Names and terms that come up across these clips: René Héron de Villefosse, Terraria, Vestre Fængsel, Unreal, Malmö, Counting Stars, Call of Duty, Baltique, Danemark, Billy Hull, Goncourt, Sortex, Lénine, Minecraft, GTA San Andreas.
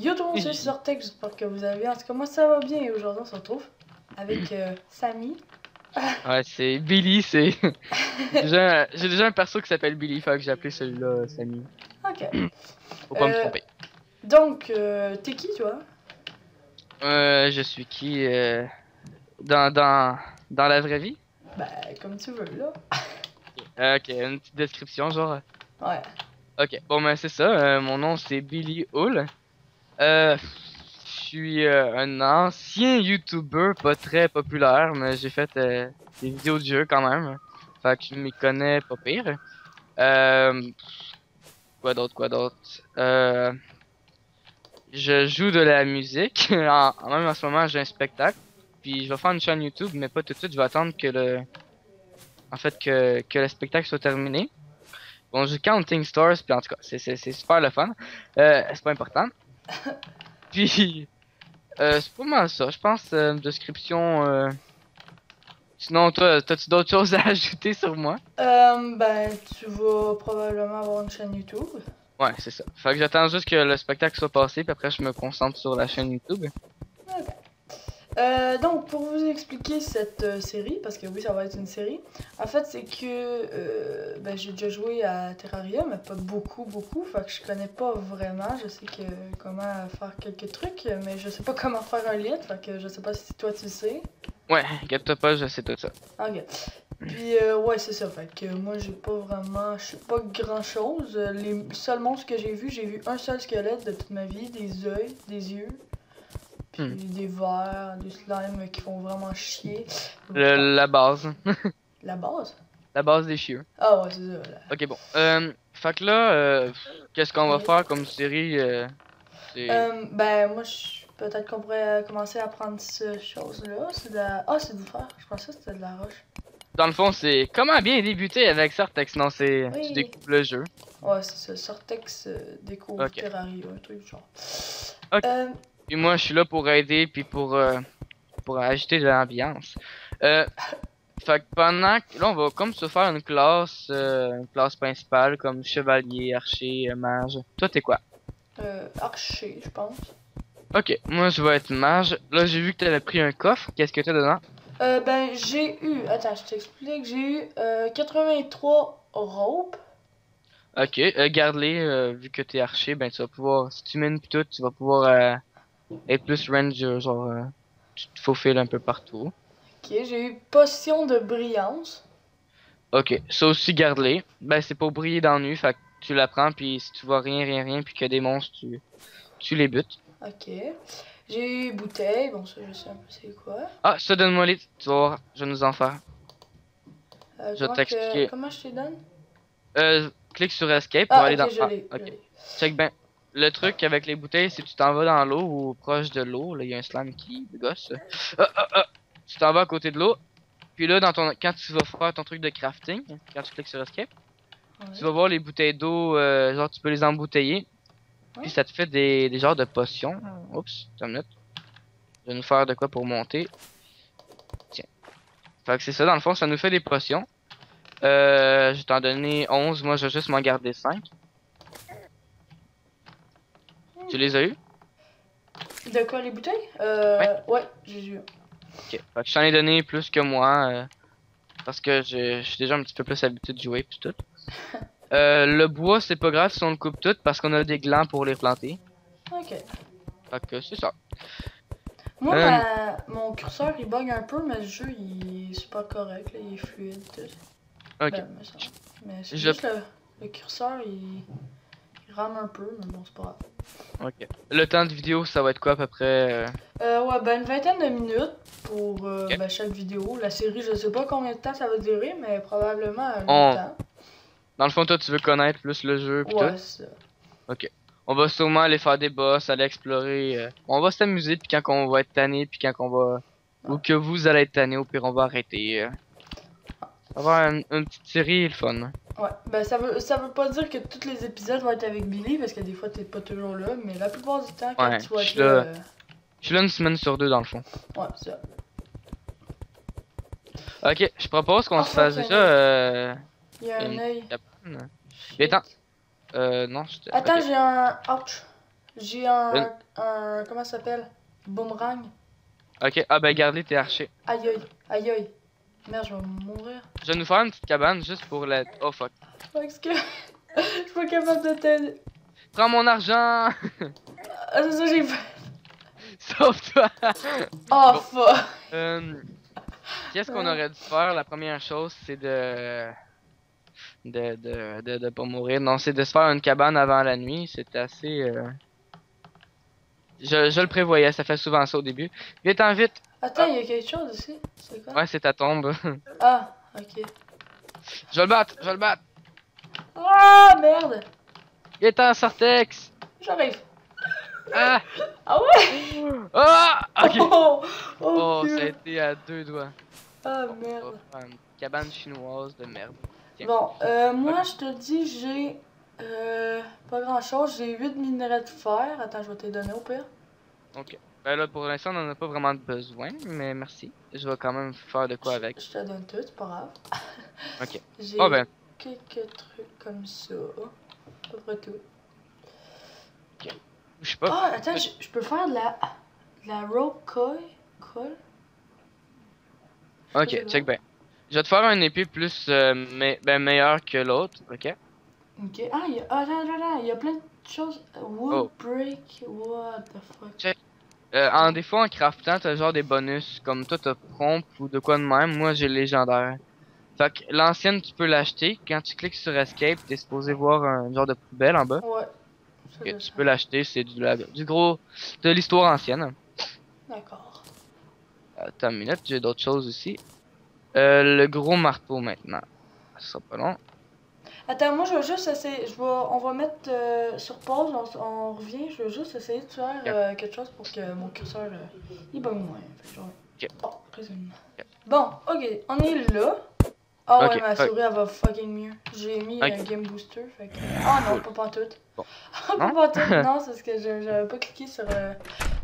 Yo tout le monde, c'est Sortex, j'espère que vous allez bien, en tout cas moi ça va bien et aujourd'hui on se retrouve avec Samy. Ouais, c'est Billy, c'est... J'ai déjà un perso qui s'appelle Billy, faut que j'ai appelé celui-là Samy. Ok. Faut pas me tromper. Donc, t'es qui toi? Je suis qui dans la vraie vie? Bah, comme tu veux là. Ok, une petite description genre... Ouais. Ok, bon ben c'est ça, mon nom c'est Billy Hull. Je suis un ancien YouTuber, pas très populaire, mais j'ai fait des vidéos de jeu quand même. Fait que je m'y connais pas pire. Quoi d'autre? Je joue de la musique. Même en ce moment, j'ai un spectacle. Puis je vais faire une chaîne YouTube, mais pas tout de suite. Je vais attendre que le spectacle soit terminé. Bon, j'ai Counting Stars, puis en tout cas, c'est super le fun. C'est pas important. Puis c'est pas mal ça, je pense. Description. Sinon, toi, t'as-tu d'autres choses à ajouter sur moi? Ben, tu vas probablement avoir une chaîne YouTube. Ouais, c'est ça. Fait que j'attends juste que le spectacle soit passé, puis après, je me concentre sur la chaîne YouTube. Ok. Donc, pour vous expliquer cette série, parce que oui, ça va être une série, en fait, c'est que ben, j'ai déjà joué à Terraria, mais pas beaucoup, fait que je connais pas vraiment, je sais que comment faire quelques trucs, mais je sais pas comment faire un lit, fait que je sais pas si toi tu sais. Ouais, inquiète-toi pas, je sais tout ça. Ok. Puis, ouais, c'est ça, fait que moi, j'ai pas vraiment, je sais pas grand-chose, les seuls monstres que j'ai vu un seul squelette de toute ma vie, des œils, des yeux. Puis des vers, des slimes qui font vraiment chier. La base. La base? La base des chieux. Ah ouais, c'est ça. Là. Ok, bon. Fait que là, qu'est-ce qu'on va faire comme série? Ben, moi, peut-être qu'on pourrait commencer à prendre cette chose-là. C'est de la... Ah, c'est du fer. Je pensais que c'était de la roche. Dans le fond, c'est comment bien débuter avec Sortex. Non, c'est... Oui. Tu découvres le jeu. Ouais, c'est ça. Sortex découvre Terraria, un truc genre. Ok. Puis moi, je suis là pour aider, puis pour ajouter de l'ambiance. Fait que pendant que... Là, on va comme se faire une classe principale, comme chevalier, archer, mage. Toi, t'es quoi? Archer, je pense. Ok, moi, je vais être mage. Là, j'ai vu que t'avais pris un coffre. Qu'est-ce que t'as dedans? Ben, j'ai eu... Attends, je t'explique. J'ai eu 83 ropes. Ok, garde-les. Vu que t'es archer, ben, tu vas pouvoir... Si tu mines tout, tu vas pouvoir... Et plus ranger, genre, tu te faufiles un peu partout. Ok, j'ai eu potion de brillance. Ok, ça aussi garde-les. Ben, c'est pour briller dans nu, fait que tu la prends, puis si tu vois rien, puis qu'il y a des monstres, tu les butes. Ok, j'ai eu bouteille, bon, ça, je sais un peu c'est quoi. Ah, ça, donne-moi les, tu vas voir, je vais nous en faire. Je vais t'expliquer. Comment je te donne? Clique sur escape pour aller dans le. Ah, ok, check ben. Le truc avec les bouteilles, c'est que tu t'en vas dans l'eau ou proche de l'eau. Là, il y a un slime qui gosse. Tu t'en vas à côté de l'eau. Puis là, quand tu vas faire ton truc de crafting, quand tu cliques sur escape, tu vas voir les bouteilles d'eau. Genre, tu peux les embouteiller. Puis ça te fait des genres de potions. Oups, t'as une minute. Je vais nous faire de quoi pour monter. Tiens. Fait que c'est ça, dans le fond, ça nous fait des potions. Je vais t'en donner 11. Moi, je vais juste m'en garder 5. Tu les as eu? De quoi, les bouteilles? Ouais, j'ai eu. Ok, fait que je t'en ai donné plus que moi, parce que je suis déjà un petit peu plus habitué de jouer, puis tout. Le bois, c'est pas grave si on le coupe tout, parce qu'on a des glands pour les planter. Ok. Fait que c'est ça. Moi, mon curseur, il bug un peu, mais le jeu, il est super correct, là, il est fluide. Tout. Ok. Ben, mais c'est juste le curseur, il rame un peu, mais bon, c'est pas grave. Ok. Le temps de vidéo, ça va être quoi à peu près? Ouais, ben une vingtaine de minutes pour ben, chaque vidéo. La série, je sais pas combien de temps ça va durer, mais probablement longtemps. Dans le fond, toi, tu veux connaître plus le jeu pis ouais, tout? Ça. Ok. On va sûrement aller faire des boss, aller explorer. On va s'amuser, puis quand on va être tanné, puis quand on va... Ou que vous allez être tanné, au pire, on va arrêter. Avoir une petite série, le fun. Ouais, ben ça veut pas dire que tous les épisodes vont être avec Billy, parce que des fois t'es pas toujours là, mais la plupart du temps, quand tu vas être là... Je suis là une semaine sur deux, dans le fond. Ouais, c'est ça. Ok, je propose qu'on se fasse déjà... Il y a un œil. Il est temps. Non, je... Attends, j'ai un... Ouch. J'ai un comment ça s'appelle? Boomerang. Ok, ah ben garde-les, t'es archer. Aïe aïe, aïe aïe. Merde, je vais mourir. Je vais nous faire une petite cabane juste pour la... Oh fuck. Fuck, ce que... je suis pas capable de t'aider. Prends mon argent. Ah, c'est ça, j'ai peur. Sauve-toi. Oh bon. Fuck. Qu'est-ce qu'on aurait dû faire? La première chose, c'est de pas mourir. Non, c'est de se faire une cabane avant la nuit. C'est assez... Je le prévoyais, ça fait souvent ça au début. Vite en vite. Attends, il y a quelque chose ici. C'est quoi? Ouais, c'est ta tombe. Ah, ok. Je vais le battre, je vais le battre. Ah, merde. Il est en Sortex. J'arrive. Ah. Ah ouais. Ah, ok. Oh, oh, oh, ça a été à 2 doigts. Ah, oh, merde. Oh, une cabane chinoise de merde. Tiens. Bon, moi, je te dis, j'ai... pas grand chose, j'ai 8 minerais de fer. Attends, je vais te les donner au pire. Ok. Ben là, pour l'instant, on en a pas vraiment besoin, mais merci. Je vais quand même faire de quoi avec. Je te donne tout, c'est pas grave. Ok. J'ai quelques trucs comme ça. À peu près tout. Ok. Je sais pas. Ah, attends, je peux faire de la rope coil. Ok, check bien. Je vais te faire un épée plus meilleur que l'autre, ok? Ok, ah, il y a plein de choses. Wood brick, what the fuck. Check. Des fois en craftant, t'as genre des bonus, comme toi t'as prompt ou de quoi de même. Moi j'ai légendaire. Fait que l'ancienne, tu peux l'acheter. Quand tu cliques sur escape, t'es supposé voir un genre de poubelle en bas. Ouais. Okay, tu peux l'acheter, c'est du gros de l'histoire ancienne. D'accord. Attends une minute, j'ai d'autres choses aussi. Le gros marteau maintenant. Ça sera pas long. Attends, moi je veux juste essayer, on va mettre sur pause, on revient, je veux juste essayer de faire quelque chose pour que mon curseur, il bug moins. Oh, raisonnement. Bon, ok, on est là. Ah ouais, ma souris, elle va fucking mieux. J'ai mis un game booster, fait que... Ah non, pas pantoute. Bon. Pas pantoute, non, c'est ce que j'avais pas cliqué sur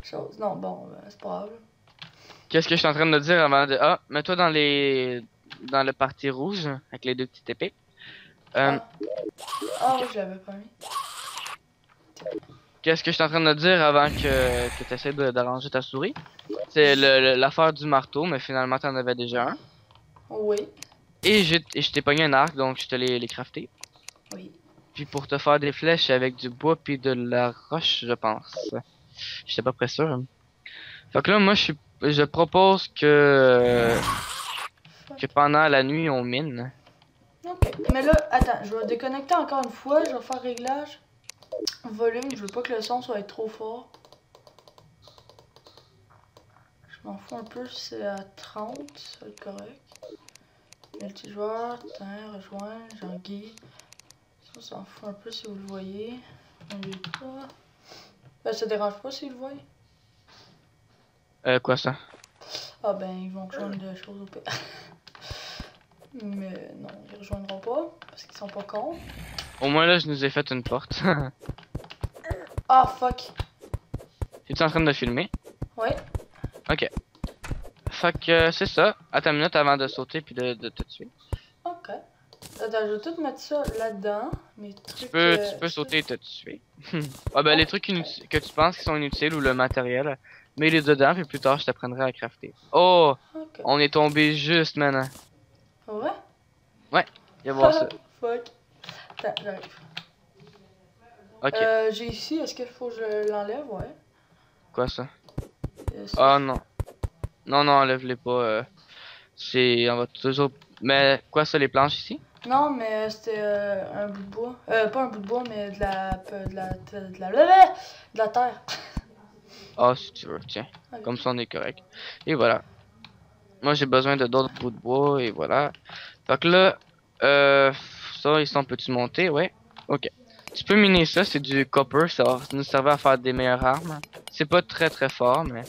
chose. Non, bon, c'est pas grave. Qu'est-ce que je suis en train de dire avant de... Ah, mets-toi dans le parti rouge, avec les 2 petites épées. Ah, je l'avais pas mis. Qu'est-ce que je suis en train de dire avant que tu essaies d'arranger ta souris? C'est l'affaire du marteau, mais finalement t'en avais déjà un. Oui. Et je t'ai pogné un arc, donc je te l'ai crafté. Oui. Puis pour te faire des flèches avec du bois puis de la roche, je pense. J'étais pas près sûr. Fait que là, moi, je propose que pendant la nuit, on mine. Ok, mais là, attends, je vais déconnecter encore une fois, je vais faire réglage, volume, je veux pas que le son soit trop fort. Je m'en fous un peu si c'est à 30, ça va être correct. Multijoueur, tiens, rejoins, Jean-Guy. Ça s'en fout un peu si vous le voyez. Ben, ça dérange pas si vous le voyez. Quoi ça? Ah ben, ils vont rejoindre des choses au pire. Mais non, ils rejoindront pas, parce qu'ils sont pas cons. Au moins là, je nous ai fait une porte. Ah, fuck. Es-tu en train de filmer? Ouais. Ok. Fait que c'est ça. Attends une minute avant de sauter puis de te tuer. Ok. Attends, je vais tout mettre ça là-dedans. Tu peux sauter et te tuer. Ah ben, les trucs que tu penses qui sont inutiles ou le matériel, mets-les dedans puis plus tard, je t'apprendrai à crafter. Oh! Okay. On est tombé juste maintenant. Ouais? Ouais, viens voir ça. Fuck. Attends, j'arrive. Ok. J'ai ici, est-ce qu'il faut que je l'enlève? Ouais. Quoi ça? Ah non. Non, non, enlève-les pas. C'est. On va toujours. Mais quoi ça, les planches ici? Non, mais c'était un bout de bois. Pas un bout de bois, mais de la terre. Ah, si tu veux, tiens. Okay. Comme ça, on est correct. Et voilà. Moi j'ai besoin de d'autres bouts de bois et voilà. Fait que là, ça ils sont peux-tu monter? Ouais. Ok. Tu peux miner ça, c'est du copper, ça va nous servir à faire des meilleures armes. C'est pas très très fort mais...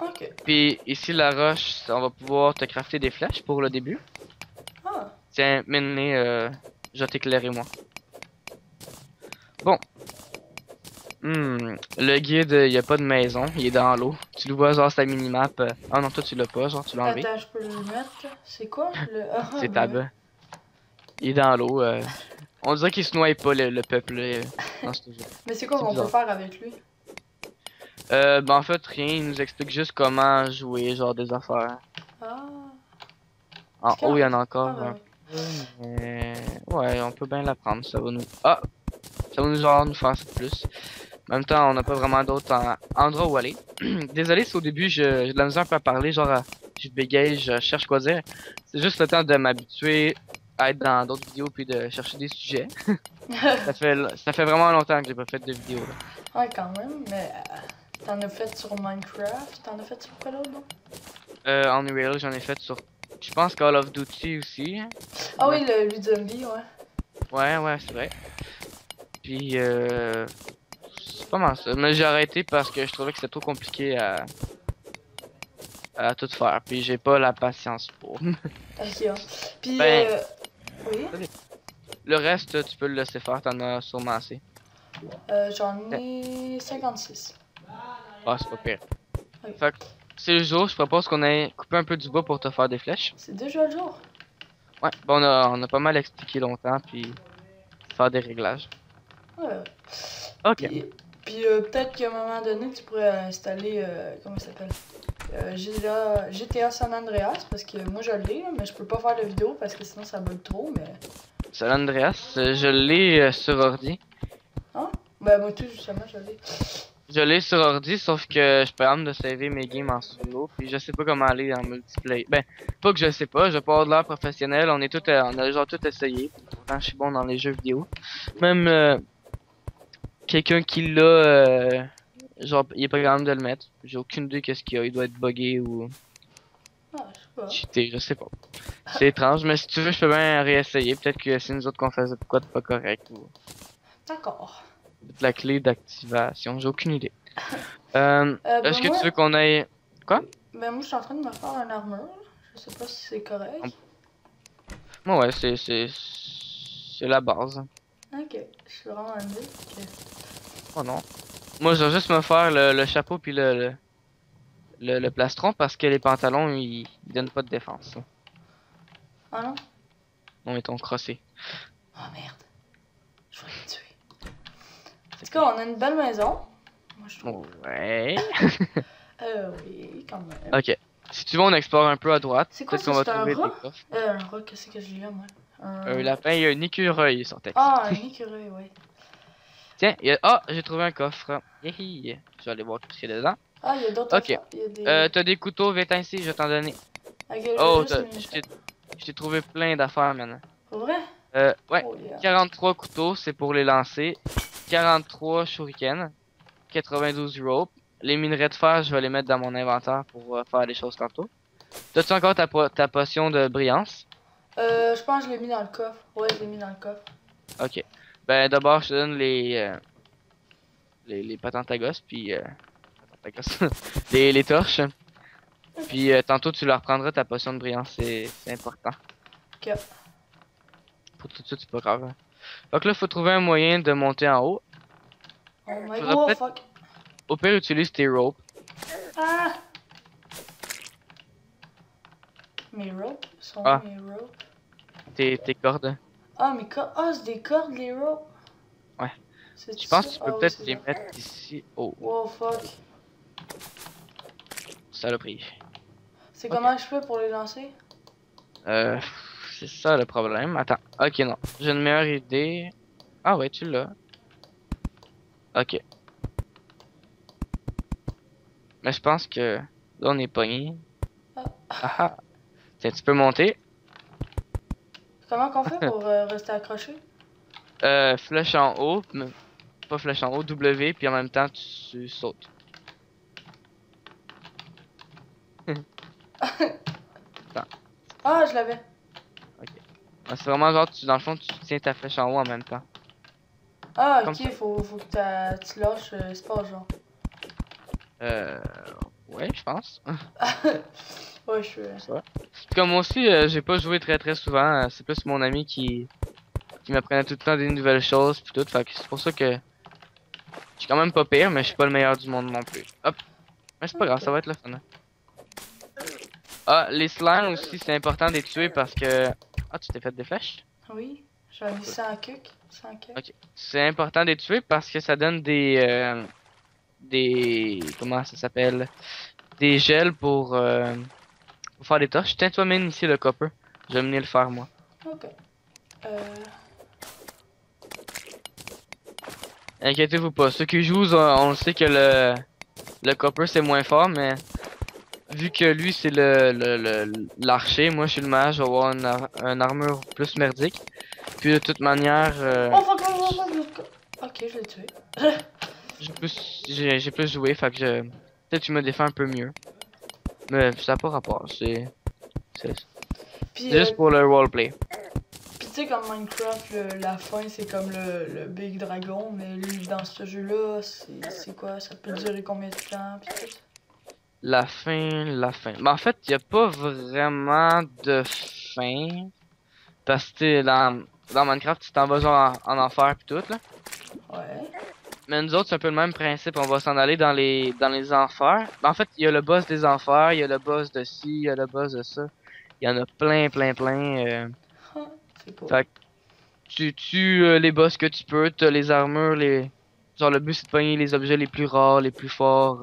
Ok. Puis ici la roche, on va pouvoir te crafter des flèches pour le début. Ah. Tiens, mine-les, je vais t'éclairer moi. Bon. Le guide, il n'y a pas de maison, il est dans l'eau. Tu le vois, genre, c'est la minimap. Ah non, toi, tu l'as pas, genre, tu l'as enlevé. Attends, je peux le mettre. C'est quoi le... Ah, c'est tab. Il est dans l'eau. On dirait qu'il se noie pas le peuple dans ce jeu. Mais c'est quoi qu'on peut faire avec lui? Ben en fait rien, il nous explique juste comment jouer, genre des affaires. Ah. En haut il y en a encore mais... Ouais, on peut bien l'apprendre, ça va nous... Ah! Ça va nous genre nous faire plus. En même temps, on n'a pas vraiment d'autres endroits où aller. Désolé si au début j'ai de la misère à parler, genre je bégaye, je cherche quoi dire. C'est juste le temps de m'habituer à être dans d'autres vidéos puis de chercher des sujets. ça fait vraiment longtemps que j'ai pas fait de vidéo. Là. Ouais quand même, mais t'en as fait sur Minecraft, t'en as fait sur quoi d'autre? Unreal, j'en ai fait sur, je pense, Call of Duty aussi. Ah ouais. Oui, le zombie, ouais. Ouais, c'est vrai. Puis c'est pas mal ça, mais j'ai arrêté parce que je trouvais que c'était trop compliqué à tout faire, puis j'ai pas la patience pour. Ok. Puis ben, oui. Le reste, tu peux le laisser faire, t'en as sûrement assez. J'en ai 56. Ah, c'est pas pire. Oui. Fait que c'est le jour, je propose qu'on ait coupé un peu du bois pour te faire des flèches. C'est déjà le jour. Ouais, bon, on a pas mal expliqué longtemps, puis faire des réglages. Ouais. Ok. Puis peut-être qu'à un moment donné, tu pourrais installer, comment ça s'appelle? GTA San Andreas, parce que moi je l'ai, mais je peux pas faire de vidéo parce que sinon ça bug trop. Mais San Andreas, je l'ai sur ordi. Hein? Ben moi tout justement je l'ai. Je l'ai sur ordi, sauf que je peux même de saver mes games en solo, puis je sais pas comment aller en multiplayer. Ben, pas que je sais pas, je vais pas avoir de l'air professionnel, on a genre tout essayé. Pourtant je suis bon dans les jeux vidéo. Même quelqu'un qui l'a... genre, il est pas capable de le mettre. J'ai aucune idée qu'est-ce qu'il y a. Il doit être buggé ou... Ah, je sais pas. C'est étrange, mais si tu veux, je peux bien réessayer. Peut-être que c'est nous autres qu'on faisait de quoi de pas correct ou... D'accord. La clé d'activation, j'ai aucune idée. Est-ce que tu veux qu'on aille... Quoi? Ben moi, je suis en train de me faire un armure. Je sais pas si c'est correct. Bon, ouais, c'est la base. Ok, je suis vraiment un peu... Okay. Oh non. Moi, je vais juste me faire le chapeau puis le plastron parce que les pantalons, ils donnent pas de défense. Ah non? Non, ils t'ont crossé. Oh merde. Je vais les tuer. En tout cas, on a une belle maison. Moi, je trouve. Ouais. Oui, quand même. Ok. Si tu veux, on explore un peu à droite. C'est quoi ça? C'est un rat? Un rat, qu'est-ce que j'ai là, moi? Un lapin, il y a un écureuil, Sortex. Ah, un écureuil, ouais. Tiens, j'ai trouvé un coffre. Hihi. Je vais aller voir ce qu'il y a dedans. Ah, il y a d'autres. Ok. Des... t'as des couteaux, vite ainsi, je vais t'en donner. Okay, je t'ai trouvé plein d'affaires maintenant. Pour vrai? Ouais. Oh, yeah. 43 couteaux, c'est pour les lancer. 43 shurikens. 92 ropes. Les minerais de fer, je vais les mettre dans mon inventaire pour faire des choses tantôt. T'as-tu encore ta potion de brillance? Je pense que je l'ai mis dans le coffre. Ouais, je l'ai mis dans le coffre. Ok. Ben d'abord je te donne les patentes à gosse puis les torches. Puis tantôt tu leur prendras ta potion de brillance, c'est important. Ok. Pour tout de suite c'est pas grave. Donc là faut trouver un moyen de monter en haut. Oh my god, oh, fuck. Au pire utilise tes ropes. Ah. Mes ropes sont mes ropes. Tes cordes. Ah, mais c'est des cordes, les ropes! Ouais. Je pense que tu peux peut-être les mettre ici. Oh. Wow, fuck. Saloperie. C'est comment je fais pour les lancer? C'est ça le problème. Attends. Ok, non. J'ai une meilleure idée. Ah, ouais, tu l'as. Ok. Mais je pense que là, on est pogné. Ah. Tiens, tu peux monter. Comment qu'on fait pour rester accroché? Flèche en haut, mais pas flèche en haut, W, puis en même temps tu sautes. Ah, je l'avais. Ok. C'est vraiment genre, dans le fond, tu tiens ta flèche en haut en même temps. Ah, ok, faut que tu lâches espace, genre. Ouais, je pense. Ouais, je suis... Comme moi aussi, j'ai pas joué très souvent. C'est plus mon ami qui m'apprenait tout le temps des nouvelles choses pis tout. Fait que c'est pour ça que je suis quand même pas pire, mais je suis pas le meilleur du monde non plus. Hop. Mais c'est pas grave, ça va être le fun. Hein. Ah, les slimes aussi, c'est important de les tuer parce que... Ah, tu t'es fait des flèches? Oui. J'en ai 100 cucs. Okay. C'est important de les tuer parce que ça donne des... Comment ça s'appelle? Des gels pour faire des torches. Tiens, toi mine ici le copper. Je vais venir le faire moi. Ok. Inquiétez-vous pas. Ceux qui jouent, on sait que le copper c'est moins fort, mais... Vu que lui c'est l'archer, moi je suis le mage, je vais avoir une armure plus merdique. Puis de toute manière... Ok, je l'ai tué. J'ai plus joué, fait que je... Peut-être que je me défends un peu mieux. Mais ça n'a pas rapport, c'est juste pour le roleplay. Puis tu sais comme Minecraft, la fin c'est comme le Big Dragon, mais lui dans ce jeu-là, c'est quoi? Ça peut durer combien de temps? Puis tout. La fin. Mais en fait, il n'y a pas vraiment de fin. Parce que dans Minecraft, tu t'en vas genre en enfer pis tout là. Ouais. Mais nous autres, c'est un peu le même principe. On va s'en aller dans les enfers. En fait, il y a le boss des enfers, il y a le boss de ci, il y a le boss de ça. Il y en a plein. C'est cool. Fait que tu tues les boss que tu peux, t'as les armures, les... Genre le but c'est de pogner les objets les plus rares, les plus forts.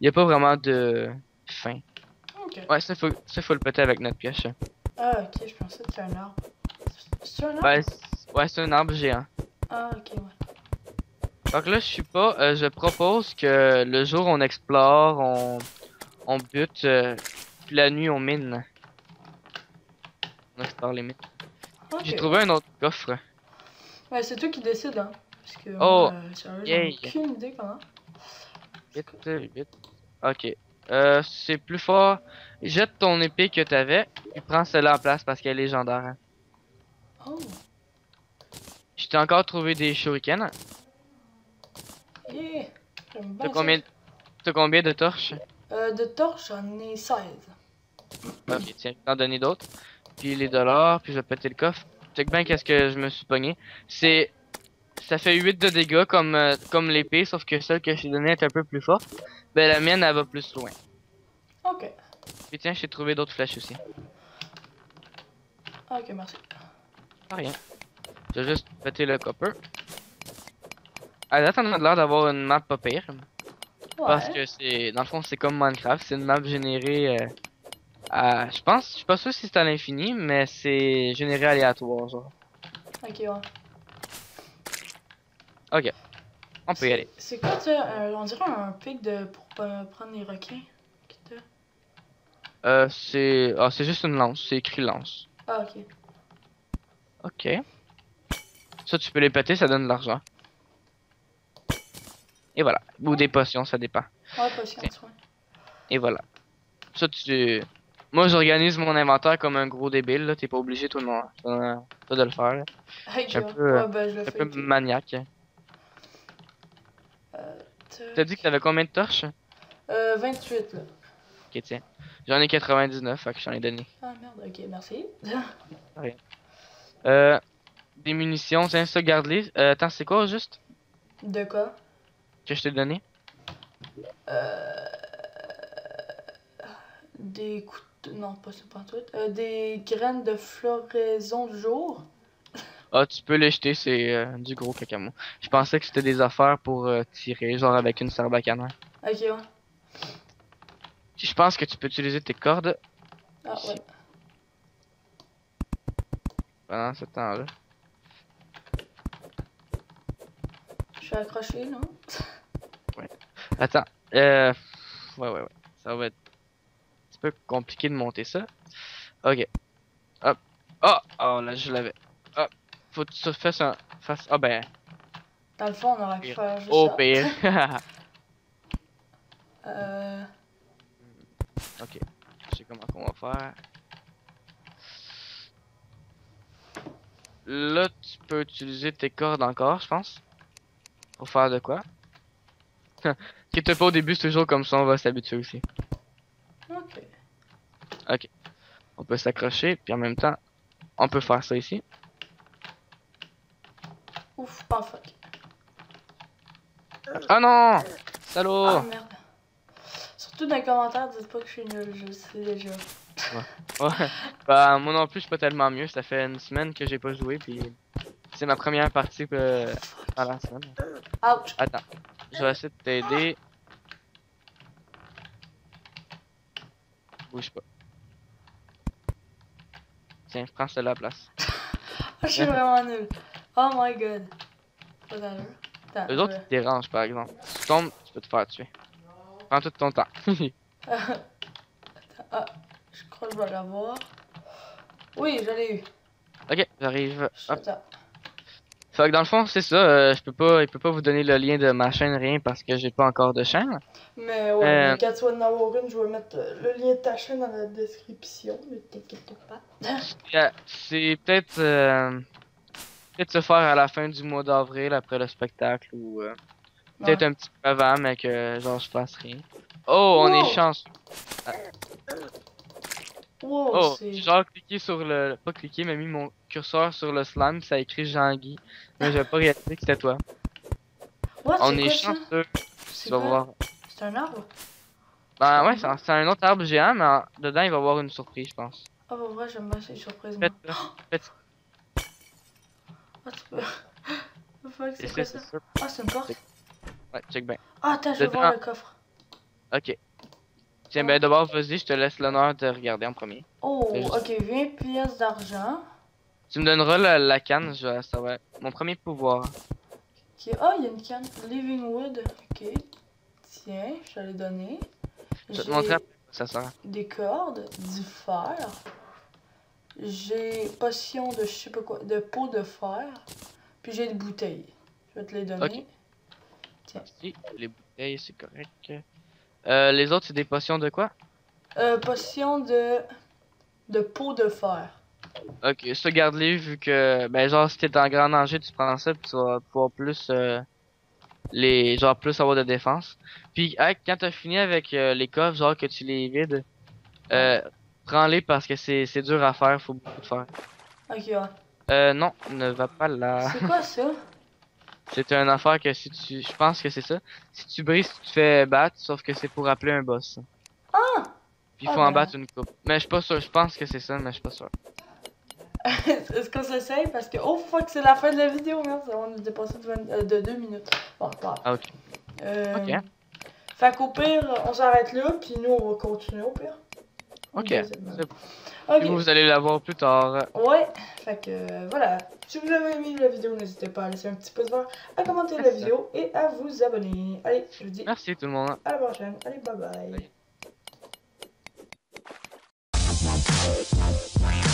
Il n'y a pas vraiment de fin. Okay. Ouais, ça faut le péter avec notre pioche. Ah, ok, je pensais que c'était un arbre. C'est un arbre? Ouais, c'est un arbre géant. Ah, ok, ouais. Donc là, je suis pas. Je propose que le jour on explore, on bute, puis la nuit on mine. On explore les mines. Okay. J'ai trouvé un autre coffre. Ouais, c'est toi qui décides, hein. Parce que. Oh! J'ai aucune idée comment. Vite. Ok. C'est plus fort. Jette ton épée que t'avais. Et prends celle-là en place parce qu'elle est légendaire. Hein. Oh. Je t'ai encore trouvé des shurikens. Yeah. T'as combien de torches? De torches, j'en ai 16. Ok, tiens, je vais t'en donner d'autres. Puis les dollars, puis je vais péter le coffre. Check bien qu'est-ce que je me suis pogné. C'est... Ça fait 8 de dégâts comme l'épée, sauf que celle que je t'ai donnée est un peu plus forte. Ben la mienne, elle va plus loin. Ok. Puis tiens, j'ai trouvé d'autres flèches aussi. Ok, merci. Pas rien. Je vais juste péter le copper. À date, on a l'air d'avoir une map pas pire. Ouais. Parce que c'est... Dans le fond, c'est comme Minecraft. C'est une map générée à... Je pense... Je suis pas sûr si c'est à l'infini, mais c'est généré aléatoire, genre. Ok, ouais. Ok, on peut y aller. C'est quoi ça? On dirait un pic pour prendre les requins. C'est... Ah, c'est juste une lance, c'est écrit lance. Ah, ok. Ok. Ça, tu peux les péter, ça donne de l'argent. Et voilà. Ou des potions, ça dépend. Ouais, potions, ouais. Et voilà. Ça, tu... Moi, j'organise mon inventaire comme un gros débile, là. T'es pas obligé, tout le monde. Pas de le faire, là. Hey, je un peu maniaque. T'as dit que t'avais combien de torches? 28 là. Ok, tiens. J'en ai 99, fait que j'en ai donné. Ah merde, ok, merci. Rien. Des munitions, tiens, ça, garde-les. Attends, c'est quoi juste? De quoi? Que je t'ai donné? Des coups de... Non, pas ça, pas tout. Des graines de floraison du jour. Ah, tu peux les jeter, c'est du gros cacamo. Je pensais que c'était des affaires pour tirer, genre avec une sarbacane. Ok, ouais. Je pense que tu peux utiliser tes cordes. Ah, ici. Ouais. Pendant ce temps-là. Je suis accroché, non? Ouais. Attends. Ouais. Ça va être un petit peu compliqué de monter ça. Ok. Hop. Oh, là, je l'avais. Hop. Faut que tu fasses un... Ah ben... Dans le fond, on aurait pu faire juste ça. Pire. Ok. Je sais comment qu'on va faire. Là, tu peux utiliser tes cordes encore, je pense. Pour faire de quoi? Qui te pas au début, c'est toujours comme ça, on va s'habituer aussi. Ok. Ok. On peut s'accrocher, puis en même temps, on peut faire ça ici. Ouf, pas fuck. Ah non! Salaud! Ah merde. Surtout dans les commentaires, dites pas que je suis nul, je sais déjà. Ouais. Ouais. Bah, moi non plus, pas tellement mieux. Ça fait une semaine que j'ai pas joué, puis c'est ma première partie à la semaine. Ouch. Attends, je vais essayer de t'aider. Bouge pas. Tiens, prends celle-là à la place. Je suis vraiment nul. Oh my god. Pas d'allure. Les autres, ils te dérangent par exemple. Si tu tombes, tu peux te faire tuer. Prends tout ton temps. Ah, je crois que je vais l'avoir. Oui, je l'ai eu. Ok, j'arrive. Fait que dans le fond, c'est ça. Il peut pas vous donner le lien de ma chaîne, rien, parce que j'ai pas encore de chaîne. Mais ouais, mais quand tu vas en avoir une, je vais mettre le lien de ta chaîne dans la description. Ne t'inquiète pas. C'est peut-être. Peut-être se faire à la fin du mois d'avril après le spectacle ou peut-être un petit peu avant, mais que genre je fasse rien. Oh, on est chanceux. Ah. Wow, oh, j'ai genre cliqué sur le. Pas cliqué, mais mis mon curseur sur le slime, ça a écrit Jean-Guy. Mais j'ai pas réalisé que c'était toi. What, on est chanceux. Tu vas voir. C'est un arbre? Ben ouais, c'est un autre arbre géant, mais dedans il va y avoir une surprise, je pense. Ah, bah ouais, j'aime bien ces surprises. C'est ça? Ah, c'est une porte? Ouais, check bien. Ah, attends, je vais voir le coffre. Ok. Tiens, ben d'abord, vas-y, je te laisse l'honneur de regarder en premier. Oh, ok, 20 pièces d'argent. Tu me donneras la canne, ça va être mon premier pouvoir. Ok, oh, il y a une canne. Living Wood, ok. Tiens, je te l'ai donné. Je vais te montrer après ça sert. Des cordes, du fer. J'ai potion de je sais pas quoi, de peau de fer, puis j'ai des bouteilles. Je vais te les donner. Okay. Tiens. Merci. Les bouteilles, c'est correct. Les autres, c'est des potions de quoi? Potions de peau de fer. Ok, je te garde-les vu que, ben genre, si t'es en grand danger, tu prends ça, puis tu vas pouvoir plus, genre, plus avoir de défense. Puis, quand t'as fini avec les coffres, genre, que tu les vides, prends-les parce que c'est dur à faire, faut beaucoup de faire. Ok, ouais. Non, ne va pas là. C'est quoi ça? C'est une affaire que si tu. Je pense que c'est ça. Si tu brises, tu te fais battre, sauf que c'est pour appeler un boss. Ah! Puis il faut en battre une coupe. Mais je suis pas sûr, je pense que c'est ça, mais je suis pas sûr. Est-ce qu'on s'essaye? Parce que. Oh fuck, c'est la fin de la vidéo, merde, on a dépassé de 2 minutes. Bon, pas. Ah, ok. Ok. Fait qu'au pire, on s'arrête là, puis nous on va continuer au pire. Ok, c'est bon. Okay. Vous allez la voir plus tard. Ouais, fait que voilà. Si vous avez aimé la vidéo, n'hésitez pas à laisser un petit pouce vert, à commenter la vidéo et à vous abonner. Allez, je vous dis. Merci tout le monde. À la prochaine. Allez, bye bye. Bye.